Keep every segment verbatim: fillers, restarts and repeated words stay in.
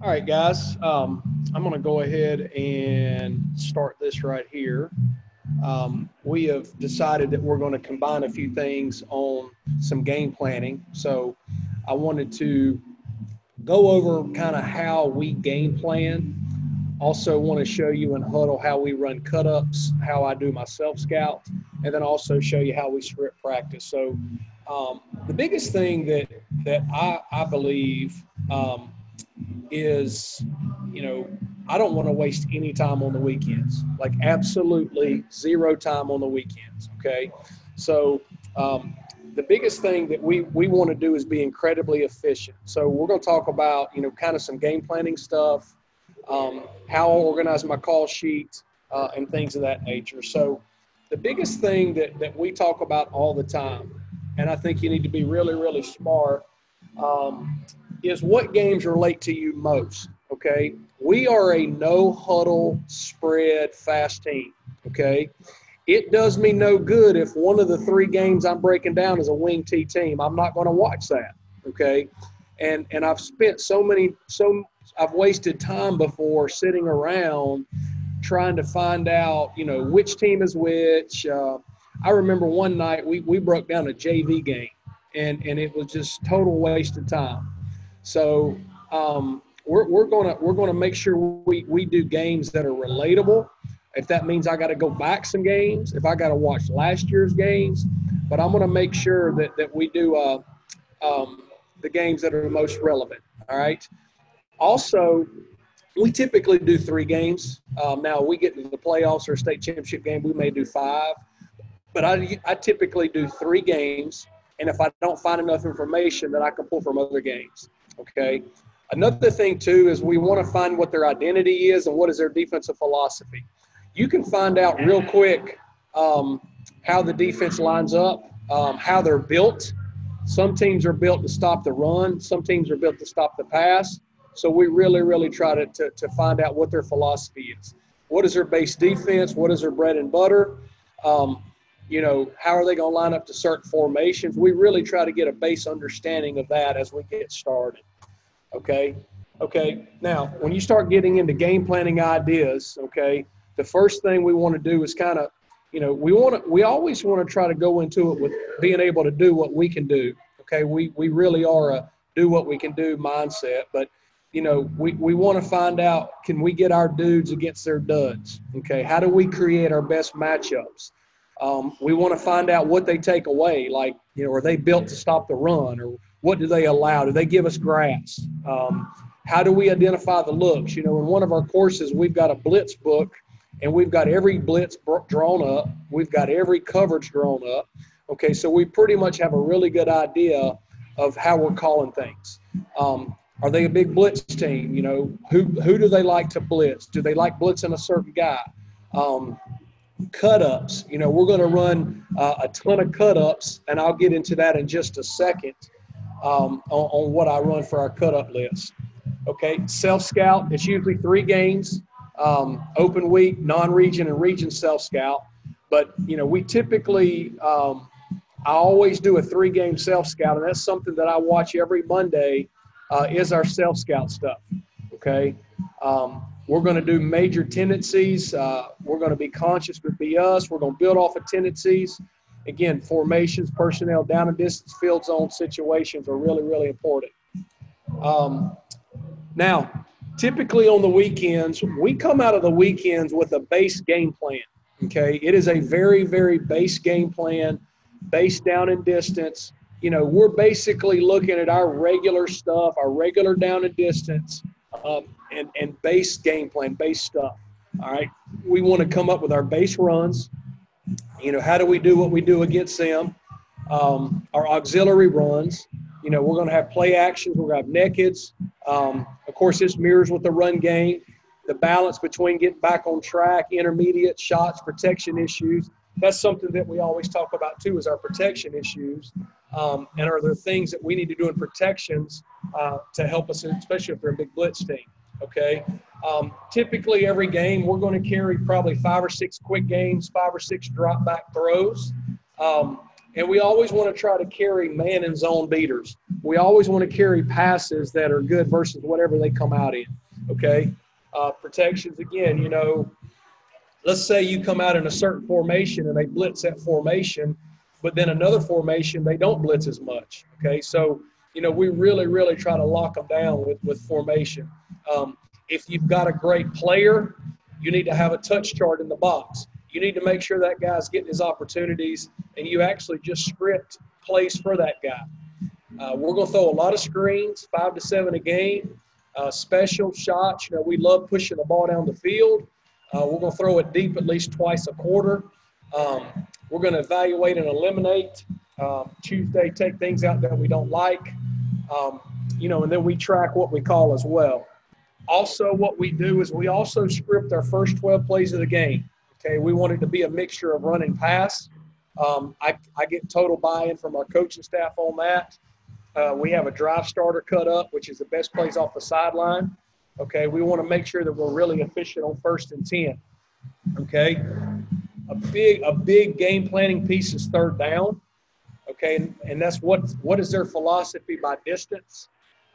All right, guys, um, I'm going to go ahead and start this right here. Um, we have decided that we're going to combine a few things on some game planning. So I wanted to go over kind of how we game plan. Also want to show you in huddle how we run cut-ups, how I do my self-scout, and then also show you how we script practice. So um, the biggest thing that, that I, I believe um, is, you know, I don't want to waste any time on the weekends, like absolutely zero time on the weekends, okay? So um, the biggest thing that we, we want to do is be incredibly efficient. So we're going to talk about, you know, kind of some game planning stuff, um, how I organize my call sheet, uh, and things of that nature. So the biggest thing that, that we talk about all the time, and I think you need to be really, really smart, um, is what games relate to you most, okay? We are a no-huddle, spread, fast team, okay? It does me no good if one of the three games I'm breaking down is a wing T team. I'm not going to watch that, okay? And and I've spent so many, so I've wasted time before sitting around trying to find out, you know, which team is which. Uh, I remember one night we, we broke down a J V game, and, and it was just total waste of time. So um, we're, we're gonna we're gonna make sure we, we do games that are relatable. If that means I got to go back some games, if I got to watch last year's games, but I'm gonna make sure that that we do uh, um, the games that are most relevant. All right. Also, we typically do three games. Um, now we get into the playoffs or a state championship game, we may do five, but I I typically do three games. And if I don't find enough information, that I can pull from other games. Okay. Another thing too is we want to find what their identity is and what is their defensive philosophy. You can find out real quick um, how the defense lines up, um, how they're built. Some teams are built to stop the run. Some teams are built to stop the pass. So we really, really try to, to, to find out what their philosophy is. What is their base defense? What is their bread and butter? Um, You know, how are they going to line up to certain formations? We really try to get a base understanding of that as we get started. Okay. Okay. Now, when you start getting into game planning ideas, okay, the first thing we want to do is kind of, you know, we want to, we always want to try to go into it with being able to do what we can do. Okay. We, we really are a do what we can do mindset, but you know, we, we want to find out, can we get our dudes against their duds? Okay. How do we create our best matchups? Um, we want to find out what they take away, like, you know, are they built to stop the run, or what do they allow? Do they give us grass? Um, how do we identify the looks? You know, in one of our courses, we've got a blitz book, and we've got every blitz drawn up. We've got every coverage drawn up. Okay, so we pretty much have a really good idea of how we're calling things. Um, are they a big blitz team? You know, who, who do they like to blitz? Do they like blitzing a certain guy? Um, Cut-ups, you know, we're going to run uh, a ton of cut-ups, and I'll get into that in just a second um, on, on what I run for our cut-up list. Okay, self-scout, it's usually three games, um, open week, non-region, and region self-scout. But, you know, we typically, um, I always do a three-game self-scout, and that's something that I watch every Monday uh, is our self-scout stuff, okay? Um, We're going to do major tendencies. Uh, we're going to be conscious with B S. We're going to build off of tendencies. Again, formations, personnel, down and distance, field zone situations are really, really important. Um, now, typically on the weekends, we come out of the weekends with a base game plan, okay? It is a very, very base game plan, based down and distance. You know, we're basically looking at our regular stuff, our regular down and distance, Um, and, and base game plan, base stuff, all right? We want to come up with our base runs. You know, how do we do what we do against them? Um, our auxiliary runs. You know, we're going to have play actions. We're going to have nakeds. Um, of course, this mirrors with the run game, the balance between getting back on track, intermediate shots, protection issues. That's something that we always talk about, too, is our protection issues. Um, and are there things that we need to do in protections uh, to help us, especially if we're a big blitz team, okay? Um, typically every game we're going to carry probably five or six quick games, five or six drop back throws. Um, And we always want to try to carry man and zone beaters. We always want to carry passes that are good versus whatever they come out in, okay? Uh, protections, again, you know, let's say you come out in a certain formation and they blitz that formation, but then another formation, they don't blitz as much, okay? So, you know, we really, really try to lock them down with, with formation. Um, if you've got a great player, you need to have a touch chart in the box. You need to make sure that guy's getting his opportunities, and you actually just script plays for that guy. Uh, we're going to throw a lot of screens, five to seven a game, uh, special shots. You know, we love pushing the ball down the field. Uh, we're going to throw it deep at least twice a quarter. Um, we're going to evaluate and eliminate. Um, Tuesday, take things out that we don't like. Um, you know, and then we track what we call as well. Also, what we do is we also script our first twelve plays of the game. Okay, we want it to be a mixture of run and pass. Um, I, I get total buy-in from our coaching staff on that. Uh, we have a drive starter cut up, which is the best plays off the sideline. Okay, we want to make sure that we're really efficient on first and ten. Okay, a big a big game planning piece is third down. Okay, and, and that's what what is their philosophy by distance,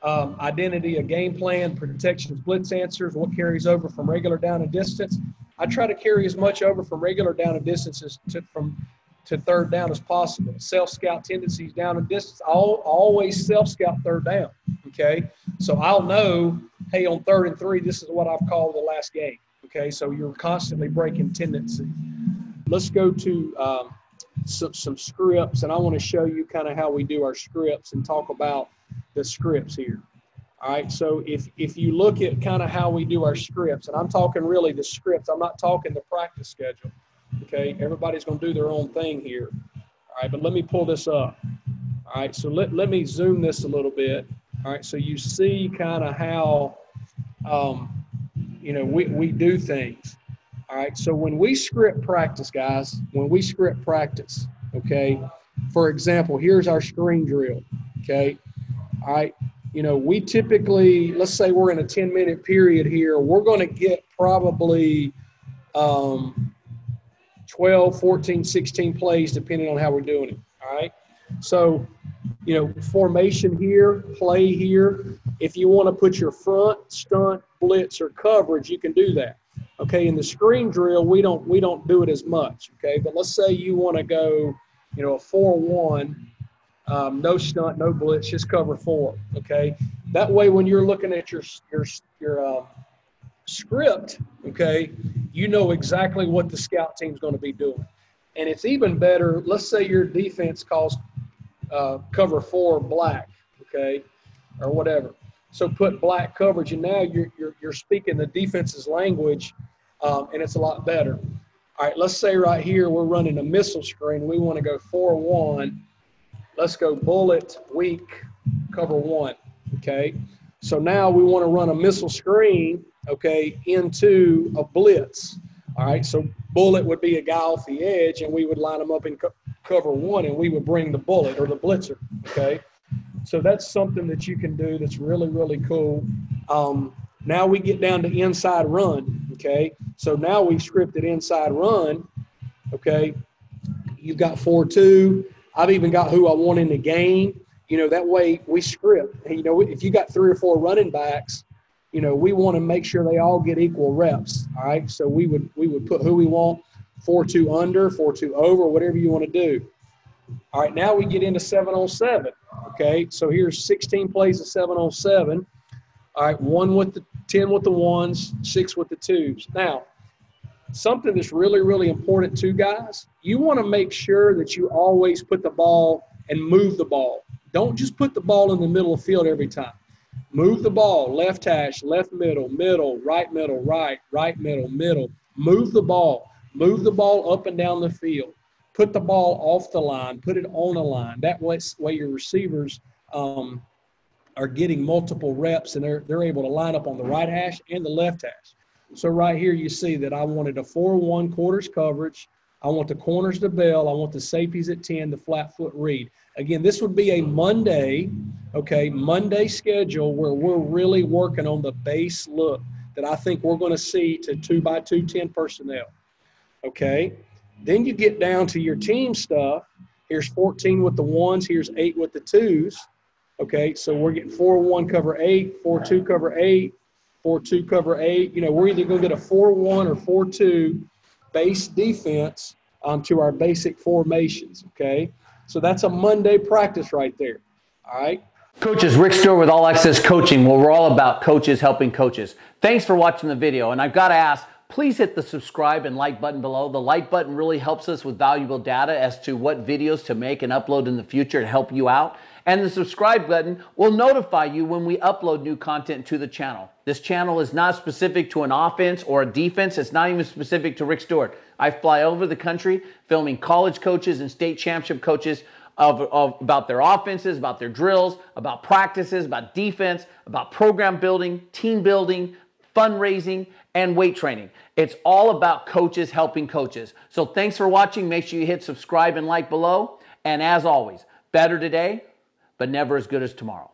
um, identity, a game plan, protections, blitz answers, what carries over from regular down and distance. I try to carry as much over from regular down and distances to, from, to third down as possible. Self-scout tendencies down and distance. I'll always self-scout third down, okay? So I'll know, hey, on third and three, this is what I've called the last game, okay? So you're constantly breaking tendency. Let's go to um, some, some scripts, and I want to show you kind of how we do our scripts and talk about the scripts here. All right, so if, if you look at kind of how we do our scripts, and I'm talking really the scripts, I'm not talking the practice schedule, okay? Everybody's going to do their own thing here, all right? But let me pull this up, all right? So let, let me zoom this a little bit, all right? So you see kind of how, um, you know, we, we do things, all right? So when we script practice, guys, when we script practice, okay, for example, here's our screen drill, okay, all right? You know, we typically, let's say we're in a ten-minute period here, we're going to get probably um, twelve, fourteen, sixteen plays depending on how we're doing it, all right? So, you know, formation here, play here. If you want to put your front, stunt, blitz, or coverage, you can do that, okay? In the screen drill, we don't, we don't do it as much, okay? But let's say you want to go, you know, a four one. Um, no stunt, no blitz, just cover four, okay? That way when you're looking at your your, your uh, script, okay, you know exactly what the scout team's going to be doing. And it's even better, let's say your defense calls uh, cover four black, okay, or whatever. So put black coverage, and now you're, you're, you're speaking the defense's language, um, and it's a lot better. All right, let's say right here we're running a missile screen. We want to go four one. Let's go bullet, weak, cover one, okay? So now we want to run a missile screen, okay, into a blitz, all right? So bullet would be a guy off the edge, and we would line them up in co cover one, and we would bring the bullet or the blitzer, okay? So that's something that you can do that's really, really cool. Um, now we get down to inside run, okay? So now we've scripted inside run, okay? You've got four two. I've even got who I want in the game. You know, that way we script. You know, if you got three or four running backs, you know, we want to make sure they all get equal reps, all right? So we would we would put who we want, four two under, four two over, whatever you want to do. All right, now we get into seven on seven, okay? So here's sixteen plays of seven on seven. All right, one with the ten with the ones, six with the twos. Now, something that's really, really important too, guys, you want to make sure that you always put the ball and move the ball. Don't just put the ball in the middle of the field every time. Move the ball, left hash, left middle, middle, right middle, right, right middle, middle. Move the ball. Move the ball up and down the field. Put the ball off the line. Put it on a line. That way, way your receivers um, are getting multiple reps, and they're, they're able to line up on the right hash and the left hash. So right here you see that I wanted a four one quarters coverage. I want the corners to bell. I want the safeties at ten, the flat foot read. Again, this would be a Monday, okay, Monday schedule where we're really working on the base look that I think we're going to see to two by two, ten personnel, okay? Then you get down to your team stuff. Here's fourteen with the ones. Here's eight with the twos. Okay, so we're getting four one cover eight, four two cover eight, four two cover eight. You know, we're either going to get a four one or four two base defense um, to our basic formations, okay? So that's a Monday practice right there, all right? Coaches, Rick Stewart with All Access Coaching, where we're all about coaches helping coaches. Thanks for watching the video, and I've got to ask, please hit the subscribe and like button below. The like button really helps us with valuable data as to what videos to make and upload in the future to help you out. And the subscribe button will notify you when we upload new content to the channel. This channel is not specific to an offense or a defense. It's not even specific to Rick Stewart. I fly over the country filming college coaches and state championship coaches Of, of, about their offenses, about their drills, about practices, about defense, about program building, team building, fundraising, and weight training. It's all about coaches helping coaches. So thanks for watching. Make sure you hit subscribe and like below. And as always, better today, but never as good as tomorrow.